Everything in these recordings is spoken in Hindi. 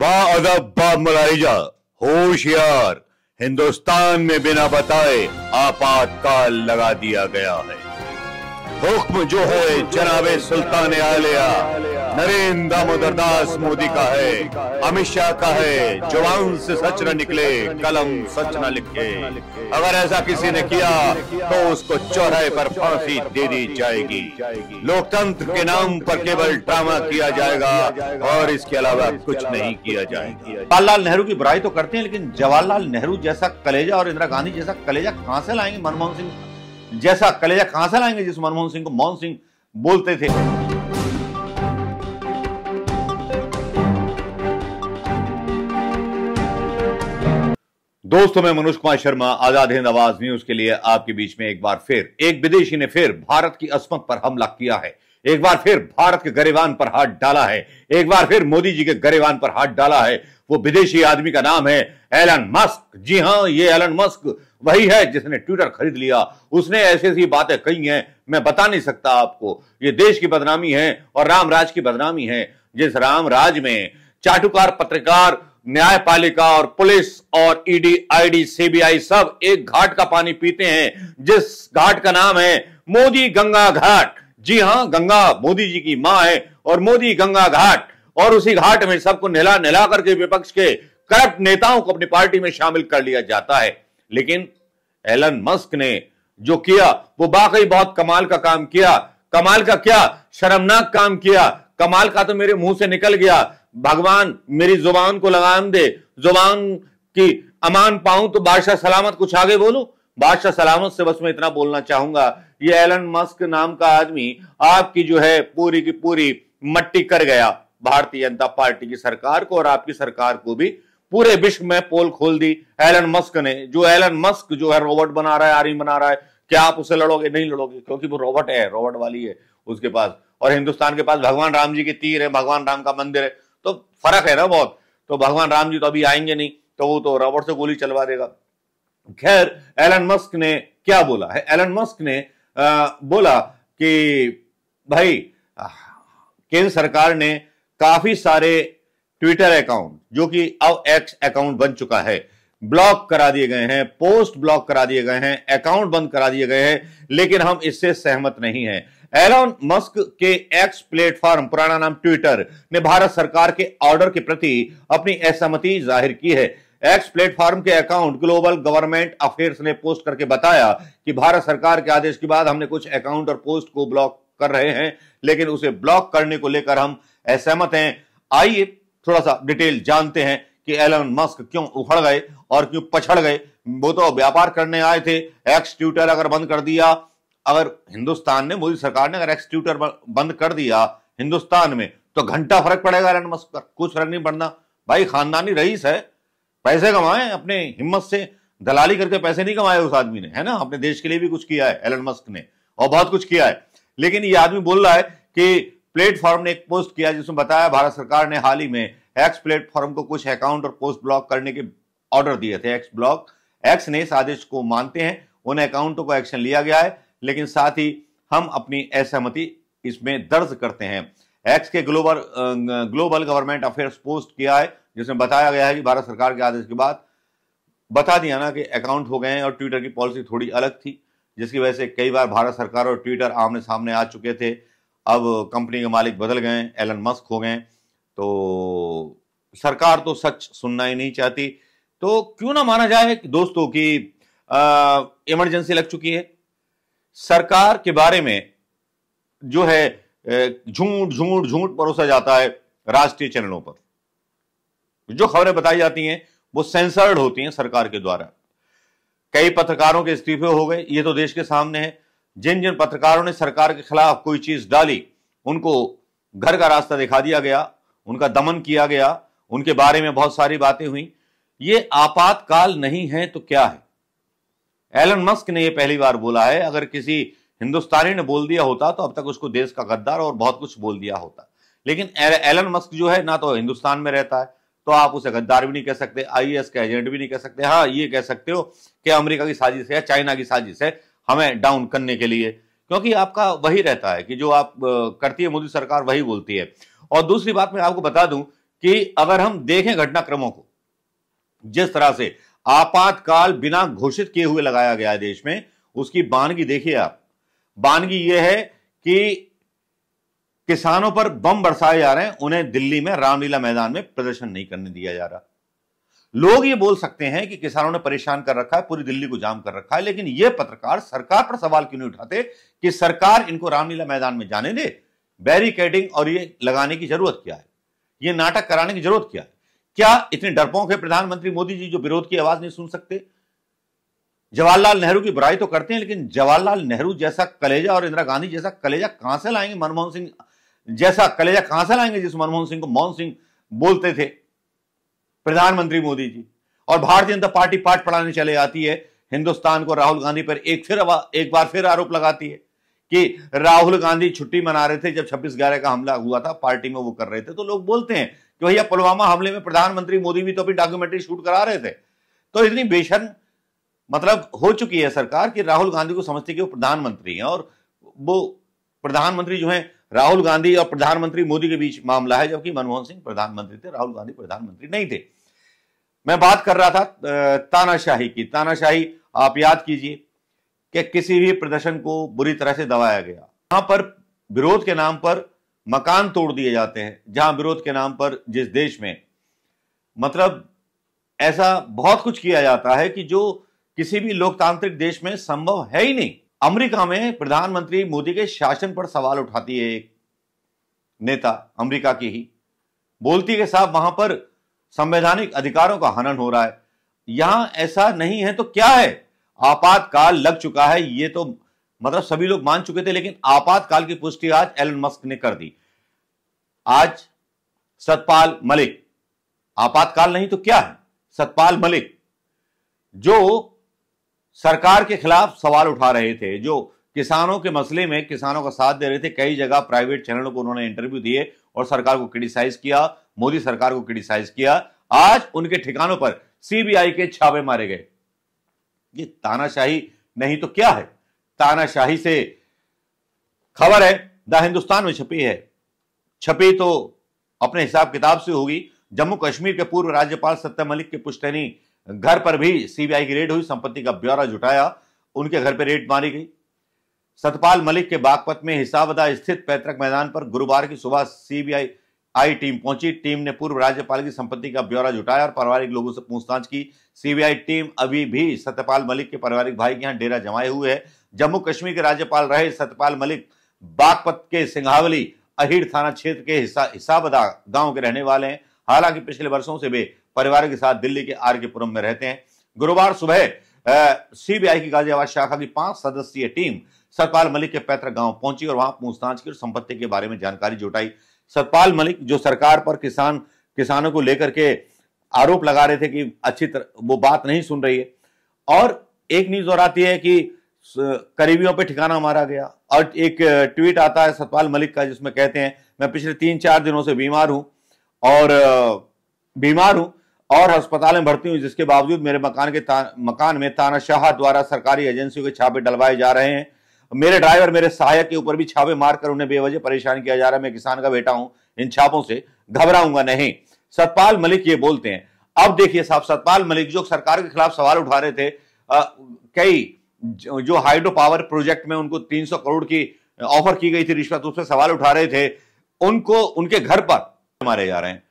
बाअदब बामुलाइजा, होशियार, हिंदुस्तान में बिना बताए आपातकाल लगा दिया गया है। हुक्म जो होए जनाबे सुल्तान आलिया नरेंद्र दामोदर दास मोदी का है, अमित शाह का है। जुबान से सच न निकले, कलम सच न लिखे। अगर ऐसा किसी ने किया तो उसको चौराहे पर फांसी दे दी जाएगी। लोकतंत्र के नाम पर केवल ड्रामा किया जाएगा और इसके अलावा कुछ नहीं किया जाएगा। जवाहरलाल नेहरू की बुराई तो करते हैं, लेकिन जवाहरलाल नेहरू जैसा कलेजा और इंदिरा गांधी जैसा कलेजा कहां से लाएंगे? मनमोहन सिंह जैसा कलेजा कहां से लाएंगे जिस मनमोहन सिंह को मोहन सिंह बोलते थे? दोस्तों, मैं मनोज कुमार शर्मा आजाद हिंद आवाज न्यूज के लिए आपके बीच में एक बार फिर। एक विदेशी ने फिर भारत की असमत पर हमला किया है, एक बार फिर भारत के गरेबान पर हाथ डाला है, एक बार फिर मोदी जी के गरेबान पर हाथ डाला है। वो विदेशी आदमी का नाम है एलन मस्क। जी हां, ये एलन मस्क वही है जिसने ट्विटर खरीद लिया। उसने ऐसी ऐसी बातें कही हैं, मैं बता नहीं सकता आपको। ये देश की बदनामी है और रामराज की बदनामी है, जिस रामराज में चाटुकार, पत्रकार, न्यायपालिका और पुलिस और ईडी, आईडी, सीबीआई सब एक घाट का पानी पीते हैं, जिस घाट का नाम है मोदी गंगा घाट। जी हां, गंगा मोदी जी की मां है और मोदी गंगा घाट, और उसी घाट में सबको नहला नहला करके विपक्ष के करप्ट नेताओं को अपनी पार्टी में शामिल कर लिया जाता है। लेकिन एलन मस्क ने जो किया वो वाकई बहुत कमाल का काम किया। कमाल का क्या, शर्मनाक काम किया। कमाल का तो मेरे मुंह से निकल गया। भगवान मेरी जुबान को लगाम दे, जुबान की अमान पाऊं तो बादशाह सलामत कुछ आगे बोलूं। बादशाह सलामत से बस मैं इतना बोलना चाहूंगा, ये एलन मस्क नाम का आदमी आपकी जो है पूरी की पूरी मट्टी कर गया, भारतीय जनता पार्टी की सरकार को और आपकी सरकार को भी। पूरे विश्व में पोल खोल दी एलन मस्क ने। जो एलन मस्क जो है रोबोट बना रहा है, आर्मी बना रहा है, क्या आप उससे लड़ोगे? नहीं लड़ोगे, क्योंकि वो रोबोट है, रोबोट वाली है उसके पास। और हिंदुस्तान के पास भगवान राम जी के तीर है, भगवान राम का मंदिर है, तो फर्क है ना बहुत। तो भगवान राम जी तो अभी आएंगे नहीं, तो वो तो रोबोट से गोली चलवा देगा। खैर, एलन मस्क ने क्या बोला है? एलन मस्क ने बोला कि भाई केंद्र सरकार ने काफी सारे ट्विटर अकाउंट, जो कि अब एक्स अकाउंट बन चुका है, ब्लॉक करा दिए गए हैं, पोस्ट ब्लॉक करा दिए गए हैं, अकाउंट बंद करा दिए गए हैं, लेकिन हम इससे सहमत नहीं हैं। एलन मस्क के एक्स प्लेटफॉर्म, पुराना नाम ट्विटर, ने भारत सरकार के ऑर्डर के प्रति अपनी असहमति जाहिर की है। एक्स प्लेटफॉर्म के अकाउंट ग्लोबल गवर्नमेंट अफेयर्स ने पोस्ट करके बताया कि भारत सरकार के आदेश के बाद हमने कुछ अकाउंट और पोस्ट को ब्लॉक कर रहे हैं, लेकिन उसे ब्लॉक करने को लेकर हम असहमत हैं। आइए थोड़ा सा डिटेल जानते हैं कि एलन मस्क क्यों उखड़ गए और क्यों पछड़ गए। वो तो व्यापार करने आए थे। एक्स ट्विटर अगर बंद कर दिया, अगर हिंदुस्तान ने, मोदी सरकार ने अगर एक्स ट्विटर बंद कर दिया हिंदुस्तान में, तो घंटा फर्क पड़ेगा एलन मस्क पर? कुछ फर्क नहीं पड़ना भाई। खानदानी रईस है, पैसे कमाए अपने हिम्मत से, दलाली करके पैसे नहीं कमाए उस आदमी ने, है ना। अपने देश के लिए भी कुछ किया है एलन मस्क ने, और बहुत कुछ किया है। लेकिन ये आदमी बोल रहा है कि प्लेटफॉर्म ने एक पोस्ट किया जिसमें बताया भारत सरकार ने हाल ही में एक्स प्लेटफॉर्म को कुछ अकाउंट और पोस्ट ब्लॉक करने के ऑर्डर दिए थे। एक्स ब्लॉक, एक्स ने इस आदेश को मानते हैं, उन अकाउंटों को एक्शन लिया गया है, लेकिन साथ ही हम अपनी असहमति इसमें दर्ज करते हैं। एक्स के ग्लोबल गवर्नमेंट अफेयर्स पोस्ट किया है जिसमें बताया गया है कि भारत सरकार के आदेश के बाद, बता दिया ना कि अकाउंट हो गए हैं, और ट्विटर की पॉलिसी थोड़ी अलग थी जिसकी वजह से कई बार भारत सरकार और ट्विटर आमने सामने आ चुके थे। अब कंपनी के मालिक बदल गए, एलन मस्क हो गए, तो सरकार तो सच सुनना ही नहीं चाहती। तो क्यों ना माना जाए कि दोस्तों की इमरजेंसी लग चुकी है। सरकार के बारे में जो है झूठ झूठ झूठ परोसा जाता है। राष्ट्रीय चैनलों पर जो खबरें बताई जाती हैं वो सेंसर्ड होती हैं सरकार के द्वारा। कई पत्रकारों के इस्तीफे हो गए, ये तो देश के सामने है। जिन जिन पत्रकारों ने सरकार के खिलाफ कोई चीज डाली उनको घर का रास्ता दिखा दिया गया, उनका दमन किया गया, उनके बारे में बहुत सारी बातें हुई। ये आपातकाल नहीं है तो क्या है? एलन मस्क ने यह पहली बार बोला है। अगर किसी हिंदुस्तानी ने बोल दिया होता तो अब तक उसको देश का गद्दार और बहुत कुछ बोल दिया होता, लेकिन एलन मस्क जो है ना तो हिंदुस्तान में रहता है, तो आप उसे गद्दार भी नहीं कह सकते, आईएएस का एजेंट भी नहीं कह सकते। हाँ, ये कह सकते हो कि अमेरिका की साजिश है, चाइना की साजिश है हमें डाउन करने के लिए, क्योंकि आपका वही रहता है कि जो आप करती है मोदी सरकार वही बोलती है। और दूसरी बात मैं आपको बता दूं कि अगर हम देखें घटनाक्रमों को जिस तरह से आपातकाल बिना घोषित किए हुए लगाया गया देश में, उसकी बानगी देखिए आप। बानगी यह है कि किसानों पर बम बरसाए जा रहे हैं, उन्हें दिल्ली में रामलीला मैदान में प्रदर्शन नहीं करने दिया जा रहा। लोग ये बोल सकते हैं कि किसानों ने परेशान कर रखा है, पूरी दिल्ली को जाम कर रखा है, लेकिन ये पत्रकार सरकार पर सवाल क्यों नहीं उठाते कि सरकार इनको रामलीला मैदान में जाने दे, बैरिकेडिंग और ये लगाने की जरूरत क्या है, ये नाटक कराने की जरूरत क्या है? क्या इतने डरपोक है प्रधानमंत्री मोदी जी जो विरोध की आवाज नहीं सुन सकते? जवाहरलाल नेहरू की बुराई तो करते हैं, लेकिन जवाहरलाल नेहरू जैसा कलेजा और इंदिरा गांधी जैसा कलेजा कहां से लाएंगे? मनमोहन सिंह जैसा कलेजा कहां से लाएंगे जिस मनमोहन सिंह को मौन सिंह बोलते थे प्रधानमंत्री मोदी जी? और भारतीय जनता पार्टी पाठ पढ़ाने चले आती है हिंदुस्तान को। राहुल गांधी पर एक बार फिर आरोप लगाती है कि राहुल गांधी छुट्टी मना रहे थे जब 26/11 का हमला हुआ था, पार्टी में वो कर रहे थे। तो लोग बोलते हैं कि भैया पुलवामा हमले में प्रधानमंत्री मोदी भी तो अपनी डॉक्यूमेंट्री शूट करा रहे थे। तो इतनी बेशर्म मतलब हो चुकी है सरकार कि राहुल गांधी को समझती कि वो प्रधानमंत्री हैं, और वो प्रधानमंत्री जो है राहुल गांधी और प्रधानमंत्री मोदी के बीच मामला है, जबकि मनमोहन सिंह प्रधानमंत्री थे, राहुल गांधी प्रधानमंत्री नहीं थे। मैं बात कर रहा था तानाशाही की। तानाशाही आप याद कीजिए कि किसी भी प्रदर्शन को बुरी तरह से दबाया गया। जहां पर विरोध के नाम पर मकान तोड़ दिए जाते हैं, जहां विरोध के नाम पर जिस देश में मतलब ऐसा बहुत कुछ किया जाता है कि जो किसी भी लोकतांत्रिक देश में संभव है ही नहीं। अमेरिका में प्रधानमंत्री मोदी के शासन पर सवाल उठाती है एक नेता, अमेरिका की ही, बोलती के साहब वहां पर संवैधानिक अधिकारों का हनन हो रहा है। यहां ऐसा नहीं है तो क्या है? आपातकाल लग चुका है, ये तो मतलब सभी लोग मान चुके थे, लेकिन आपातकाल की पुष्टि आज एलन मस्क ने कर दी। आज सतपाल मलिक, आपातकाल नहीं तो क्या है, सतपाल मलिक जो सरकार के खिलाफ सवाल उठा रहे थे, जो किसानों के मसले में किसानों का साथ दे रहे थे, कई जगह प्राइवेट चैनलों को उन्होंने इंटरव्यू दिए और सरकार को क्रिटिसाइज किया, मोदी सरकार को क्रिटिसाइज किया, आज उनके ठिकानों पर सीबीआई के छापे मारे गए। ये तानाशाही नहीं तो क्या है? तानाशाही से खबर है द हिंदुस्तान में छपी है, छपी तो अपने हिसाब किताब से होगी। जम्मू कश्मीर के पूर्व राज्यपाल सत्यपाल मलिक के पुश्तैनी घर पर भी सीबीआई की रेड हुई, संपत्ति का ब्यौरा जुटाया, उनके घर पर रेड मारी गई। सतपाल मलिक के बागपत में हिसावदा स्थित पैतृक मैदान पर गुरुवार की सुबह सीबीआई टीम पहुंची। टीम ने पूर्व राज्यपाल की संपत्ति का ब्यौरा जुटाया और पारिवारिक लोगों से पूछताछ की। सीबीआई टीम अभी भी सतपाल मलिक के पारिवारिक भाई के यहाँ डेरा जमाए हुए है। जम्मू कश्मीर के राज्यपाल रहे सतपाल मलिक बागपत के सिंघावली अहीर थाना क्षेत्र के हिसावदा गांव के रहने वाले हैं। हालांकि पिछले वर्षों से वे परिवार के साथ दिल्ली के आर.के. पुरम में रहते हैं। गुरुवार सुबह सीबीआई की गाजियाबाद शाखा की 5 सदस्यीय टीम सतपाल मलिक के पैतृक गांव पहुंची और वहां पूछताछ की और संपत्ति के बारे में जानकारी जुटाई। सतपाल मलिक जो सरकार पर किसानों को लेकर के आरोप लगा रहे थे कि अच्छी तरह वो बात नहीं सुन रही है, और एक न्यूज और आती है कि करीबियों पे ठिकाना मारा गया, और एक ट्वीट आता है सतपाल मलिक का जिसमें कहते हैं मैं पिछले 3-4 दिनों से बीमार हूं और अस्पताल में भर्ती हूं, जिसके बावजूद मेरे मकान में तानाशाह द्वारा सरकारी एजेंसियों के छापे डलवाए जा रहे हैं। मेरे ड्राइवर, मेरे सहायक के ऊपर भी छापे मारकर उन्हें बेवजह परेशान किया जा रहा है। मैं किसान का बेटा हूं, इन छापों से घबराऊंगा नहीं, सतपाल मलिक ये बोलते हैं। अब देखिए साहब, सतपाल मलिक जो सरकार के खिलाफ सवाल उठा रहे थे, कई जो हाइड्रो पावर प्रोजेक्ट में उनको 300 करोड़ की ऑफर की गई थी रिश्वत, उसमें सवाल उठा रहे थे, उनको उनके घर पर मारे जा रहे हैं।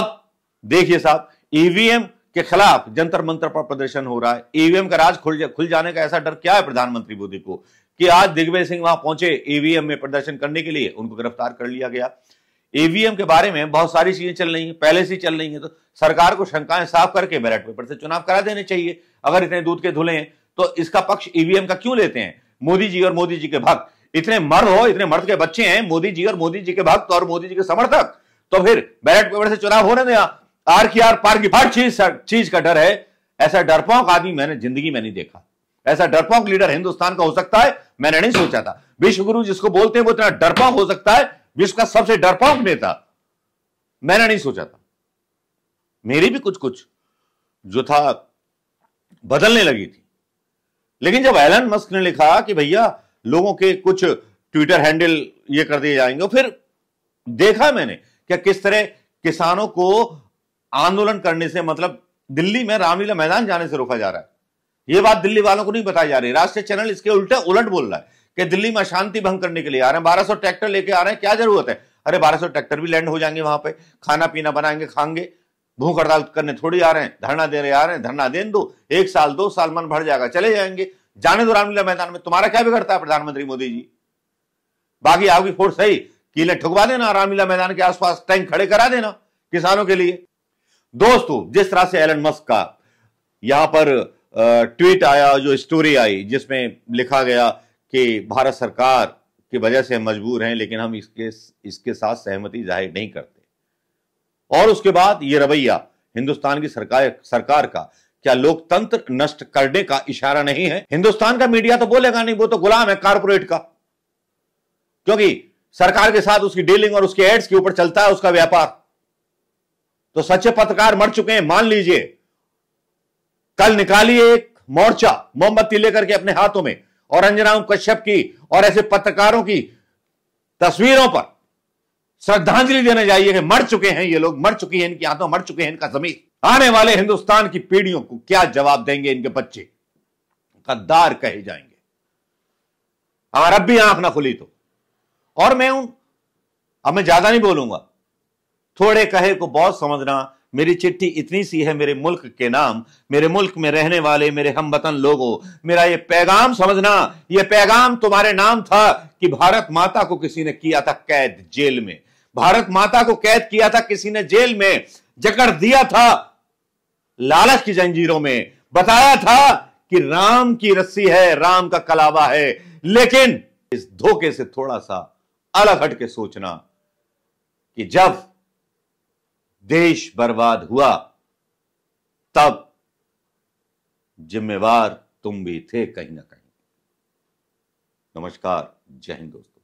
अब देखिए साहब, ईवीएम के खिलाफ जंतर मंतर पर प्रदर्शन हो रहा है। ईवीएम का राज खुल जाने का ऐसा डर क्या है प्रधानमंत्री मोदी को कि आज दिग्विजय सिंह वहां पहुंचे ईवीएम में प्रदर्शन करने के लिए, उनको गिरफ्तार कर लिया गया। ईवीएम के बारे में बहुत सारी चीजें चल रही हैं, पहले से चल रही हैं, तो सरकार को शंकाएं साफ करके बैलेट पेपर से चुनाव करा देने चाहिए। अगर इतने दूध के धुले हैं तो इसका पक्ष ईवीएम का क्यों लेते हैं मोदी जी और मोदी जी के भक्त? इतने मर्द हो, इतने मर्द के बच्चे हैं मोदी जी और मोदी जी के भक्त और मोदी जी के समर्थक, तो फिर बैलेट पेपर से चुनाव होने दें। आर की आर, पार की पार चीज का डर है। ऐसा डरपोक आदमी मैंने जिंदगी में नहीं देखा, ऐसा डरपोक लीडर हिंदुस्तान का हो सकता है मैंने नहीं सोचा था। विश्व गुरु जिसको बोलते हैं वो इतना डरपोक हो सकता है, विश्व का सबसे डरपोक नेता, मैंने नहीं सोचा था। मेरी भी कुछ जो था बदलने लगी थी, लेकिन जब एलन मस्क ने लिखा कि भैया लोगों के कुछ ट्विटर हैंडल ये कर दिए जाएंगे, फिर देखा मैंने क्या किस तरह किसानों को आंदोलन करने से, मतलब दिल्ली में रामलीला मैदान जाने से रोका जा रहा है। यह बात दिल्ली वालों को नहीं बताई जा रही। राष्ट्रीय चैनल इसके उल्टा उलट बोल रहा है कि दिल्ली में शांति भंग करने के लिए आ रहे हैं, 1200 ट्रैक्टर लेके आ रहे हैं, क्या जरूरत है? अरे 1200 ट्रैक्टर भी लैंड हो जाएंगे वहां पे, खाना पीना बनाएंगे, खाएंगे, भूख हड़ताल करने थोड़ी आ रहे हैं, धरना दे रहे आ रहे हैं, धरना दे दो, एक साल दो साल मन भर जाएगा, चले जाएंगे, जाने दो रामलीला मैदान में, तुम्हारा क्या बिगड़ता है प्रधानमंत्री मोदी जी? बाकी आपकी फोर्स सही कीले ठुकवा देना, रामलीला मैदान के आसपास टैंक खड़े करा देना किसानों के लिए। दोस्तों, जिस तरह से एलन मस्क का यहां पर ट्वीट आया, जो स्टोरी आई जिसमें लिखा गया कि भारत सरकार की वजह से मजबूर हैं लेकिन हम इसके साथ सहमति जाहिर नहीं करते, और उसके बाद ये रवैया हिंदुस्तान की सरकार का क्या लोकतंत्र नष्ट करने का इशारा नहीं है? हिंदुस्तान का मीडिया तो बोलेगा नहीं, वो तो गुलाम है कारपोरेट का, क्योंकि सरकार के साथ उसकी डीलिंग और उसके एड्स के ऊपर चलता है उसका व्यापार। तो सच्चे पत्रकार मर चुके हैं। मान लीजिए कल निकालिए एक मोर्चा मोमबत्ती लेकर के अपने हाथों में, और अंजना कश्यप की और ऐसे पत्रकारों की तस्वीरों पर श्रद्धांजलि देने जाइए कि मर चुके हैं ये लोग, मर चुकी है इनकी आंखों, मर चुके हैं इनका ज़मीर। आने वाले हिंदुस्तान की पीढ़ियों को क्या जवाब देंगे इनके बच्चे? गद्दार कहे जाएंगे। अगर अब भी आंख ना खुली तो, और मैं ज्यादा नहीं बोलूंगा, थोड़े कहे को बहुत समझना। मेरी चिट्ठी इतनी सी है मेरे मुल्क के नाम, मेरे मुल्क में रहने वाले मेरे हमवतन लोगों, मेरा ये पैगाम समझना, ये पैगाम तुम्हारे नाम था कि भारत माता को किसी ने किया था कैद जेल में, भारत माता को कैद किया था किसी ने जेल में, जकड़ दिया था लालच की जंजीरों में, बताया था कि राम की रस्सी है, राम का कलावा है। लेकिन इस धोखे से थोड़ा सा अलग हट के सोचना कि जब देश बर्बाद हुआ तब जिम्मेवार तुम भी थे कहीं ना कहीं। नमस्कार, जय हिंद दोस्तों।